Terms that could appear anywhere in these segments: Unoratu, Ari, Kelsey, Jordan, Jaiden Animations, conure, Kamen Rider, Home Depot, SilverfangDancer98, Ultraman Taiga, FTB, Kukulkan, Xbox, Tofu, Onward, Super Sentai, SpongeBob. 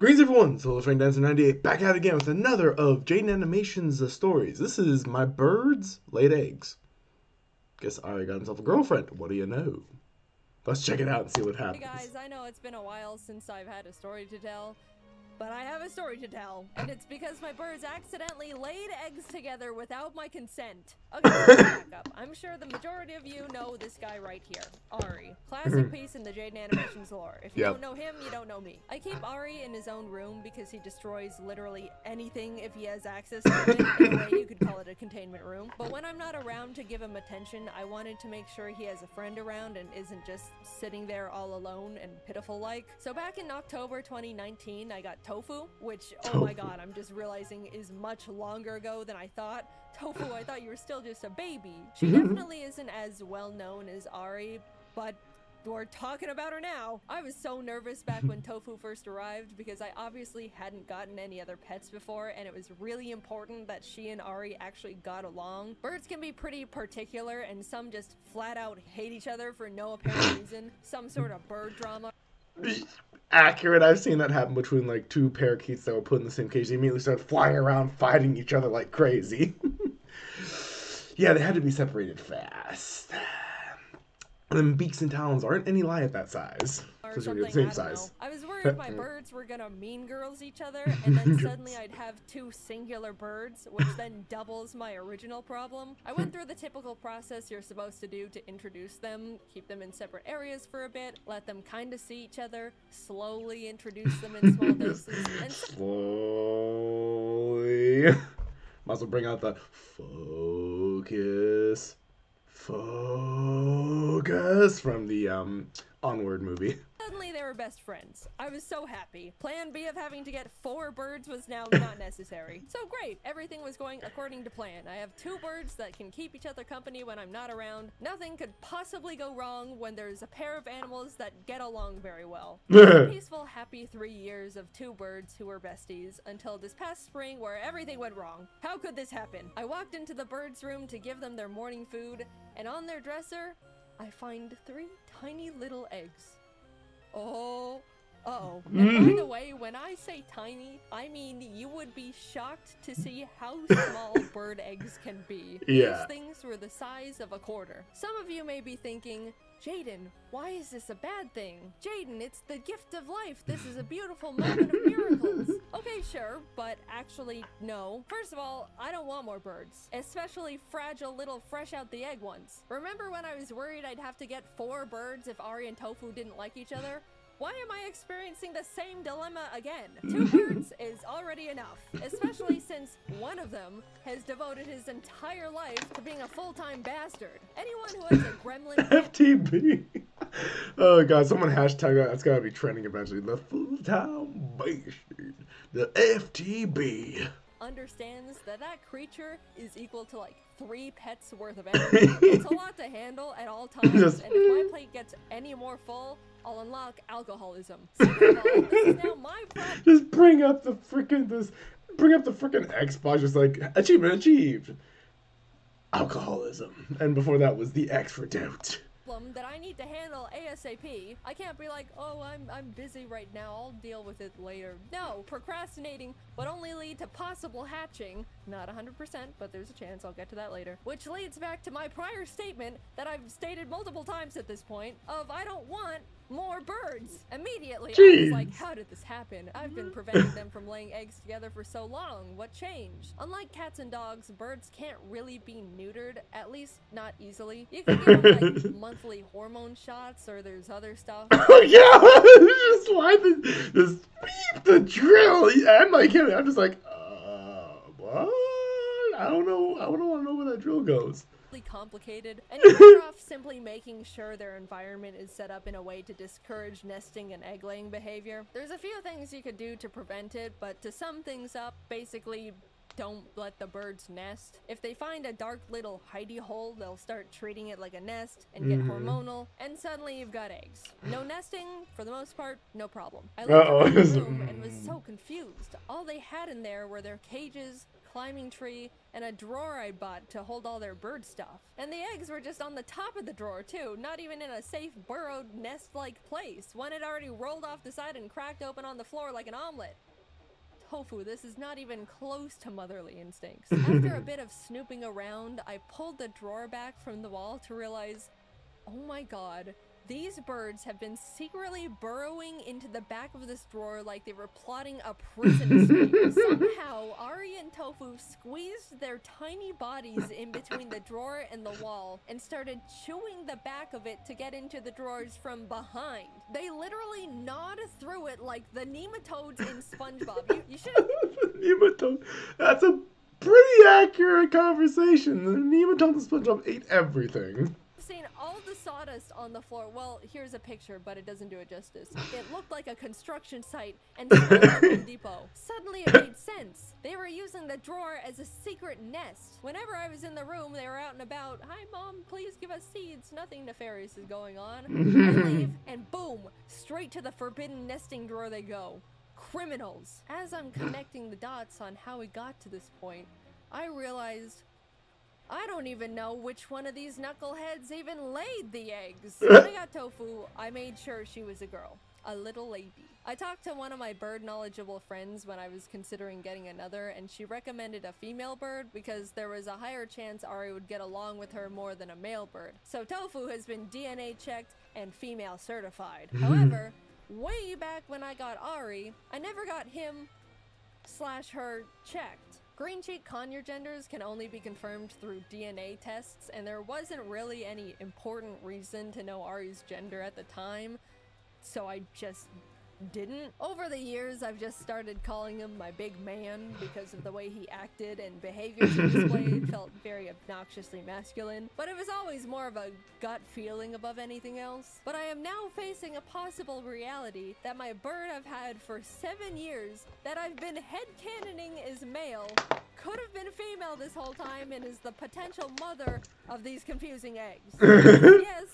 Greetings everyone, SilverfangDancer98 back out again with another of Jaiden Animations' stories. This is My Birds Laid Eggs. Guess Ari got himself a girlfriend. What do you know? Let's check it out and see what happens. Hey guys, I know it's been a while since I've had a story to tell, but I have a story to tell, and it's because my birds accidentally laid eggs together without my consent. Okay, let's back up. I'm sure the majority of you know this guy right here, Ari. Classic piece in the Jaiden Animations lore. If you don't know him, you don't know me. I keep Ari in his own room because he destroys literally anything if he has access to it. In a way, you could call it a containment room. But when I'm not around to give him attention, I wanted to make sure he has a friend around and isn't just sitting there all alone and pitiful-like. So back in October 2019, I got Tofu, which, oh my god, I'm just realizing is much longer ago than I thought. Tofu, I thought you were still just a baby. She definitely isn't as well known as Ari, but we're talking about her now. I was so nervous back when Tofu first arrived because I obviously hadn't gotten any other pets before, and it was really important that she and Ari actually got along. Birds can be pretty particular, and some just flat out hate each other for no apparent reason. Some sort of bird drama. Accurate. I've seen that happen between like two parakeets that were put in the same cage. They immediately started flying around fighting each other like crazy. Yeah, they had to be separated fast. And then beaks and talons aren't any lie at that size. Same size. I was worried my birds were gonna mean girls each other, and then suddenly I'd have two singular birds, which then doubles my original problem. I went through the typical process you're supposed to do to introduce them: keep them in separate areas for a bit, let them kind of see each other, slowly introduce them in small doses, and slowly. Might as well bring out the focus from the Onward movie. Suddenly they were best friends. I was so happy. Plan B of having to get four birds was now not necessary. So great, everything was going according to plan. I have two birds that can keep each other company when I'm not around. Nothing could possibly go wrong when there's a pair of animals that get along very well. Peaceful, happy 3 years of two birds who were besties until this past spring where everything went wrong. How could this happen? I walked into the birds' room to give them their morning food, and on their dresser, I find three tiny little eggs. Oh, uh-oh. And by the way, when I say tiny, I mean you would be shocked to see how small bird eggs can be. Yeah. These things were the size of a quarter. Some of you may be thinking, Jaiden, why is this a bad thing? Jaiden, it's the gift of life. This is a beautiful moment of miracles. Okay, sure, but actually, no. First of all, I don't want more birds, especially fragile little fresh-out-the-egg ones. Remember when I was worried I'd have to get four birds if Ari and Tofu didn't like each other? Why am I experiencing the same dilemma again? Two birds is already enough, especially since one of them has devoted his entire life to being a full-time bastard. Anyone who has a gremlin... FTB! Oh god, someone hashtag that's gotta be trending eventually. The full-time bastard. The FTB. Understands that that creature is equal to like three pets worth of energy. It's a lot to handle at all times, and if my plate gets any more full, I'll unlock alcoholism. Second of all, this is now my problem. Just bring up the freaking Xbox. Just like achievement achieved. Alcoholism, and before that was the X for doubt. That I need to handle ASAP. I can't be like, oh, I'm busy right now, I'll deal with it later. No, procrastinating would only lead to possible hatching. Not 100%, but there's a chance. I'll get to that later. Which leads back to my prior statement that I've stated multiple times at this point of I don't want more birds. Immediately, jeez. I was like, how did this happen? I've been preventing them from laying eggs together for so long. What changed? Unlike cats and dogs, birds can't really be neutered, at least not easily. You can get them, like, monthly hormone shots, or there's other stuff. Oh yeah, just like the drill. Yeah, I'm just like, what? I don't know. I don't want to know where that drill goes. Complicated, and you're off simply making sure their environment is set up in a way to discourage nesting and egg-laying behavior. There's a few things you could do to prevent it, but to sum things up, basically, don't let the birds nest. If they find a dark little hidey hole, they'll start treating it like a nest and get hormonal, and suddenly you've got eggs. No nesting, for the most part, no problem. I looked at the room and was so confused. All they had in there were their cages, climbing tree, and a drawer I bought to hold all their bird stuff. And the eggs were just on the top of the drawer too, not even in a safe burrowed nest-like place. One had already rolled off the side and cracked open on the floor like an omelet. Tofu, this is not even close to motherly instincts. After a bit of snooping around, I pulled the drawer back from the wall to realize, oh my god, these birds have been secretly burrowing into the back of this drawer like they were plotting a prison escape. Somehow, Ari and Tofu squeezed their tiny bodies in between the drawer and the wall and started chewing the back of it to get into the drawers from behind. They literally gnawed through it like the nematodes in SpongeBob. You should have... Nematode. That's a pretty accurate conversation. The nematodes in SpongeBob ate everything. Seen all the sawdust on the floor. Well, here's a picture, but it doesn't do it justice. It looked like a construction site and Home Depot. Suddenly it made sense. They were using the drawer as a secret nest. Whenever I was in the room, they were out and about. Hi mom, please give us seeds. Nothing nefarious is going on. I leave and boom, straight to the forbidden nesting drawer they go. Criminals. As I'm connecting the dots on how we got to this point, I realized I don't even know which one of these knuckleheads even laid the eggs. When I got Tofu, I made sure she was a girl. A little lady. I talked to one of my bird knowledgeable friends when I was considering getting another, and she recommended a female bird because there was a higher chance Ari would get along with her more than a male bird. So Tofu has been DNA checked and female certified. However, way back when I got Ari, I never got him / her checked. Green cheek conure genders can only be confirmed through DNA tests, and there wasn't really any important reason to know Ari's gender at the time, so I just didn't. Over the years, I've just started calling him my big man because of the way he acted and behaviors he displayed felt very obnoxiously masculine, but it was always more of a gut feeling above anything else. But I am now facing a possible reality that my bird I've had for 7 years that I've been headcanoning is male could have been female this whole time and is the potential mother of these confusing eggs. Yes.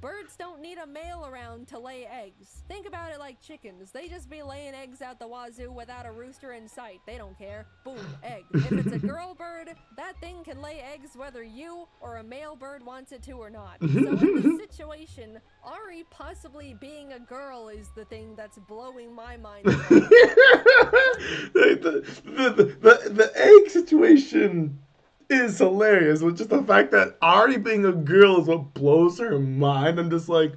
Birds don't need a male around to lay eggs. Think about it like chickens. They just be laying eggs out the wazoo without a rooster in sight. They don't care. Boom, egg. If it's a girl bird, that thing can lay eggs whether you or a male bird wants it to or not. So in this situation, Ari possibly being a girl is the thing that's blowing my mind. the egg situation is hilarious, with just the fact that Ari being a girl is what blows her mind. I'm just like,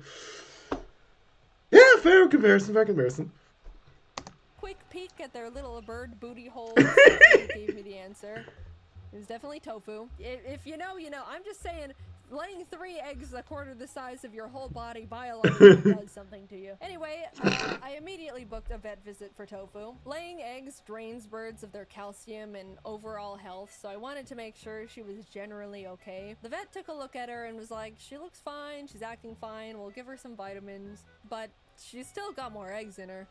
yeah, fair comparison. Quick peek at their little bird booty hole gave me the answer. It was definitely Tofu. If you know, you know. I'm just saying, laying 3 eggs a quarter the size of your whole body biologically does something to you. Anyway, I immediately booked a vet visit for Tofu. Laying eggs drains birds of their calcium and overall health, so I wanted to make sure she was generally okay. The vet took a look at her and was like, she looks fine, she's acting fine, we'll give her some vitamins, but she's still got more eggs in her.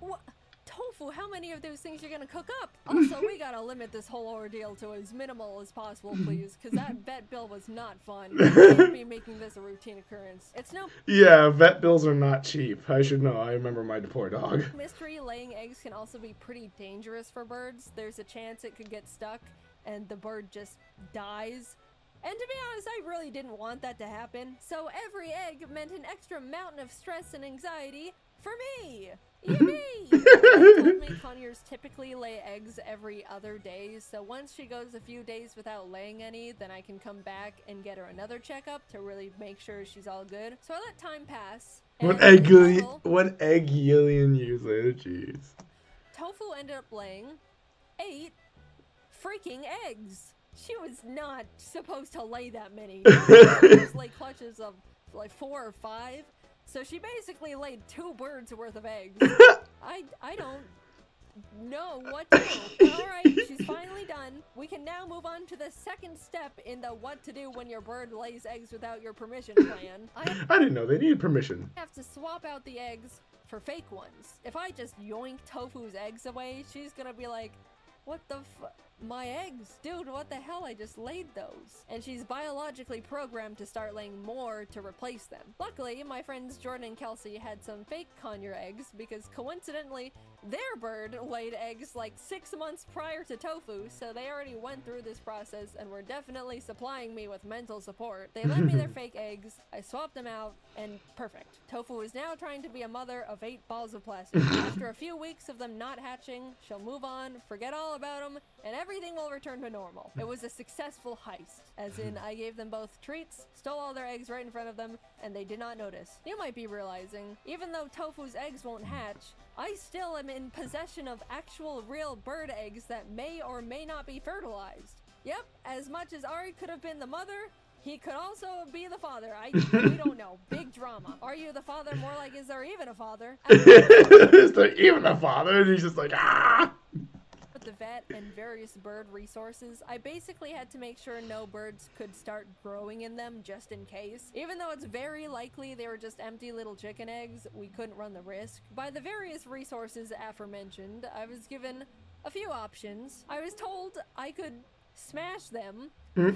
What? Tofu, how many of those things you're gonna cook up? Also, we gotta limit this whole ordeal to as minimal as possible, please, because that vet bill was not fun. We can't be making this a routine occurrence. It's no... Yeah, vet bills are not cheap. I should know. I remember my poor dog. Mystery laying eggs can also be pretty dangerous for birds. There's a chance it could get stuck, and the bird just dies. And to be honest, I really didn't want that to happen. So every egg meant an extra mountain of stress and anxiety for me. Conures typically lay eggs every other day, so once she goes a few days without laying any, then I can come back and get her another checkup to really make sure she's all good. So I let time pass. One egg years later, jeez. Tofu ended up laying 8 freaking eggs. She was not supposed to lay that many. She just lay clutches of like 4 or 5. So she basically laid 2 birds worth of eggs. I don't know what to do. Alright, she's finally done. We can now move on to the second step in the what to do when your bird lays eggs without your permission plan. I didn't know they needed permission. I have to swap out the eggs for fake ones. If I just yoink Tofu's eggs away, she's gonna be like, what the fu- My eggs? Dude, what the hell? I just laid those. And she's biologically programmed to start laying more to replace them. Luckily, my friends Jordan and Kelsey had some fake conure eggs because coincidentally, their bird laid eggs like 6 months prior to Tofu, so they already went through this process and were definitely supplying me with mental support. They lent me their fake eggs, I swapped them out, and perfect. Tofu is now trying to be a mother of 8 balls of plastic. After a few weeks of them not hatching, she'll move on, forget all about them, and everything will return to normal. It was a successful heist, as in I gave them both treats, stole all their eggs right in front of them, and they did not notice. You might be realizing, even though Tofu's eggs won't hatch, I still am in possession of actual real bird eggs that may or may not be fertilized. Yep, as much as Ari could have been the mother, he could also be the father. We don't know. Big drama. Are you the father? More like, is there even a father? Is there even a father? And he's just like, ah! The vet and various bird resources, I basically had to make sure no birds could start growing in them just in case. Even though it's very likely they were just empty little chicken eggs, we couldn't run the risk. By the various resources aforementioned, I was given a few options. I was told I could smash them,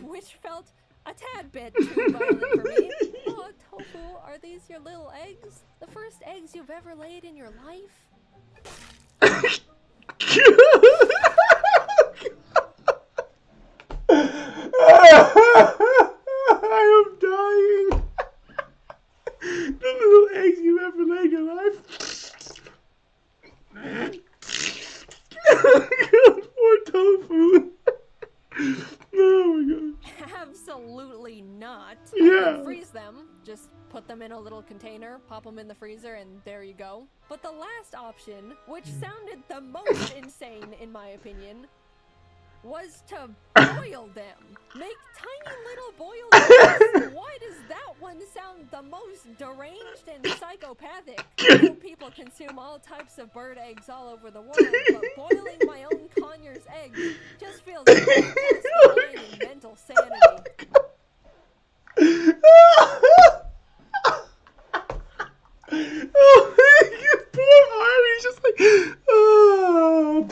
which felt a tad bit too violent for me. Oh, Tofu, are these your little eggs? The first eggs you've ever laid in your life? I am dying. The little eggs you ever laid in your life. Poor Tofu. Oh my god. Absolutely not. Yeah. Freeze them. Just put them in a little container, pop them in the freezer, and there you go. But the last option, which sounded the most insane in my opinion, was to boil them. Make tiny little boiled eggs. Why does that one sound the most deranged and psychopathic? You people consume all types of bird eggs all over the world, but boiling my own conures eggs just feels like it's mental sanity. Oh, you poor Ari, just like, oh.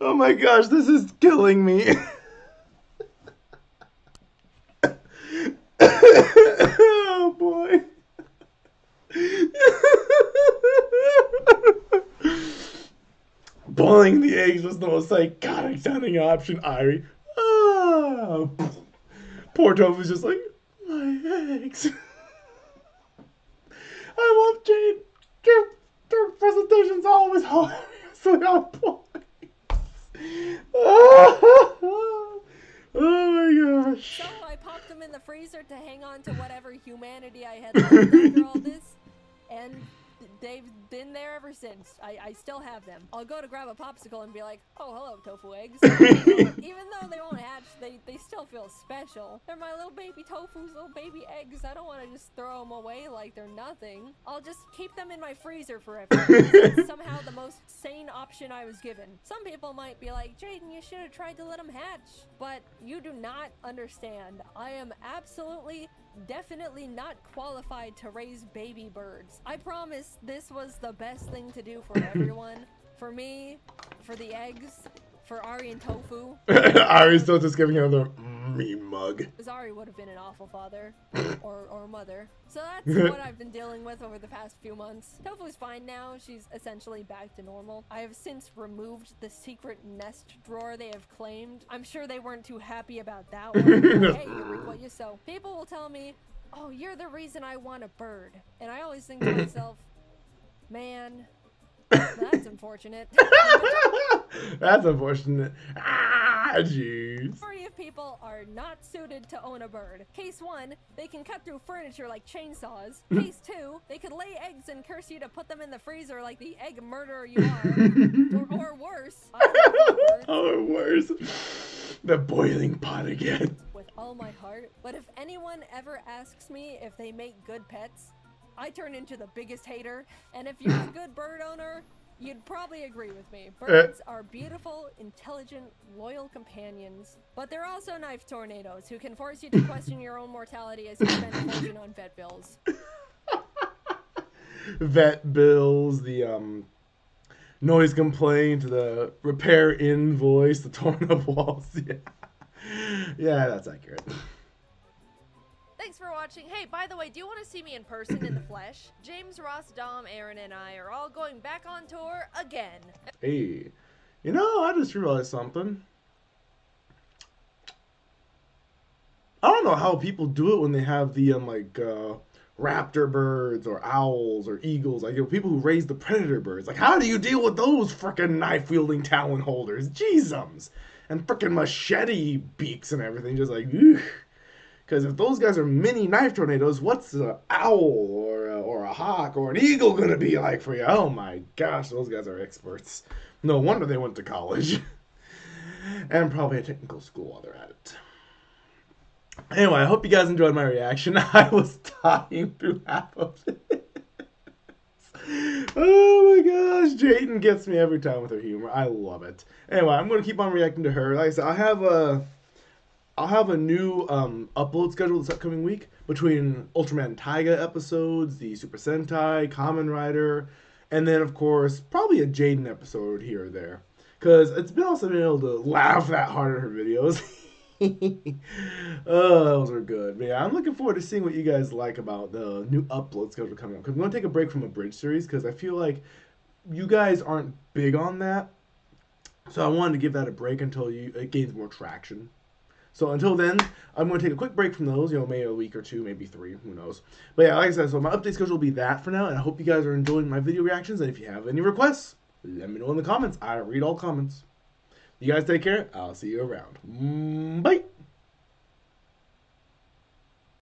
Oh my gosh, this is killing me. Oh boy. Boiling the eggs was the most psychotic sounding option, Ari. Oh. Poor Tofu's just like, my eggs. I love Jade. Their presentation's always hilariously on point. Oh my gosh. So I popped them in the freezer to hang on to whatever humanity I had left after all this, and they've been there ever since. I still have them. I'll go to grab a popsicle and be like, oh, hello, Tofu eggs. Even though they won't hatch, they still feel special. They're my little baby Tofu's little baby eggs. I don't want to just throw them away like they're nothing. I'll just keep them in my freezer forever. It's somehow the most sane option I was given. Some people might be like, Jaiden, you should have tried to let them hatch. But you do not understand. I am absolutely, definitely not qualified to raise baby birds. I promise this was the best thing to do for everyone. For me, for the eggs, for Ari and Tofu. Ari's still just giving another me mug. Because Ari would have been an awful father or mother. So that's what I've been dealing with over the past few months. Tofu's fine now. She's essentially back to normal. I have since removed the secret nest drawer they have claimed. I'm sure they weren't too happy about that one. Hey, you reap what you sow. People will tell me, oh, you're the reason I want a bird. And I always think to myself, man, that's unfortunate. That's unfortunate. Ah, jeez. The majority of people are not suited to own a bird. Case 1, they can cut through furniture like chainsaws. Case 2, they could lay eggs and curse you to put them in the freezer like the egg murderer you are. Or worse. Or worse. The boiling pot again. With all my heart. But if anyone ever asks me if they make good pets, I turn into the biggest hater. And if you're a good bird owner, you'd probably agree with me. Birds are beautiful, intelligent, loyal companions, but they're also knife tornadoes who can force you to question your own mortality as you spend a fortune on vet bills. vet bills, the noise complaint, the repair invoice, the torn up walls. Yeah, yeah, that's accurate. Thanks for watching. Hey, by the way, do you want to see me in person in the flesh? James, Ross, Dom, Aaron, and I are all going back on tour again. Hey, you know, I just realized something. I don't know how people do it when they have the, like, raptor birds or owls or eagles. Like, you know, people who raise the predator birds. Like, how do you deal with those frickin' knife-wielding talon holders? Jeezums. And frickin' machete beaks and everything. Just like, eugh. Because if those guys are mini knife tornadoes, what's an owl or a hawk or an eagle going to be like for you? Oh my gosh, those guys are experts. No wonder they went to college. And probably a technical school while they're at it. Anyway, I hope you guys enjoyed my reaction. I was dying through half of it. Oh my gosh, Jaiden gets me every time with her humor. I love it. Anyway, I'm going to keep on reacting to her. Like I said, I'll have a new upload schedule this upcoming week between Ultraman Taiga episodes, the Super Sentai, Kamen Rider, and then, of course, probably a Jaiden episode here or there. Because it's been awesome being able to laugh that hard at her videos. Oh, those are good. But yeah, I'm looking forward to seeing what you guys like about the new upload schedule coming up. Because I'm going to take a break from a bridge series because I feel like you guys aren't big on that. So I wanted to give that a break until it gains more traction. So until then, I'm going to take a quick break from those, you know, maybe a week or two, maybe three, who knows. But yeah, like I said, so my update schedule will be that for now, and I hope you guys are enjoying my video reactions, and if you have any requests, let me know in the comments. I read all comments. You guys take care. I'll see you around. Bye!